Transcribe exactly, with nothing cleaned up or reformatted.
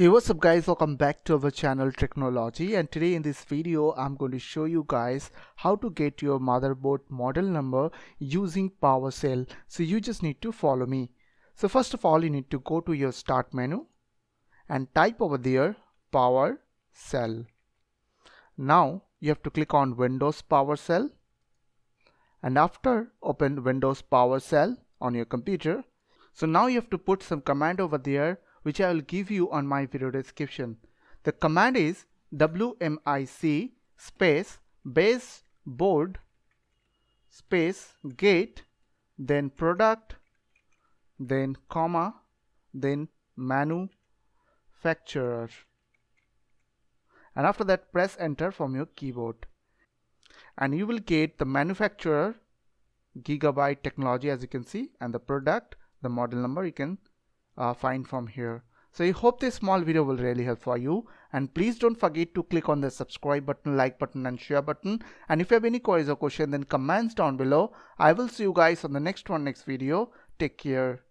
Hey, what's up guys, welcome back to our channel Tricknology, and today in this video I'm going to show you guys how to get your motherboard model number using PowerShell. So you just need to follow me. So first of all, you need to go to your start menu and type over there PowerShell. Now you have to click on Windows PowerShell, and after open Windows PowerShell on your computer. So now you have to put some command over there, which I will give you on my video description. The command is W M I C space baseboard space gate, then product, then comma, then manufacturer, and after that press enter from your keyboard, and you will get the manufacturer Gigabyte Technology, as you can see, and the product, the model number, you can Uh, find from here. So I hope this small video will really help for you, and please don't forget to click on the subscribe button, like button and share button. And if you have any queries or question, then comments down below. I will see you guys on the next one next video. Take care.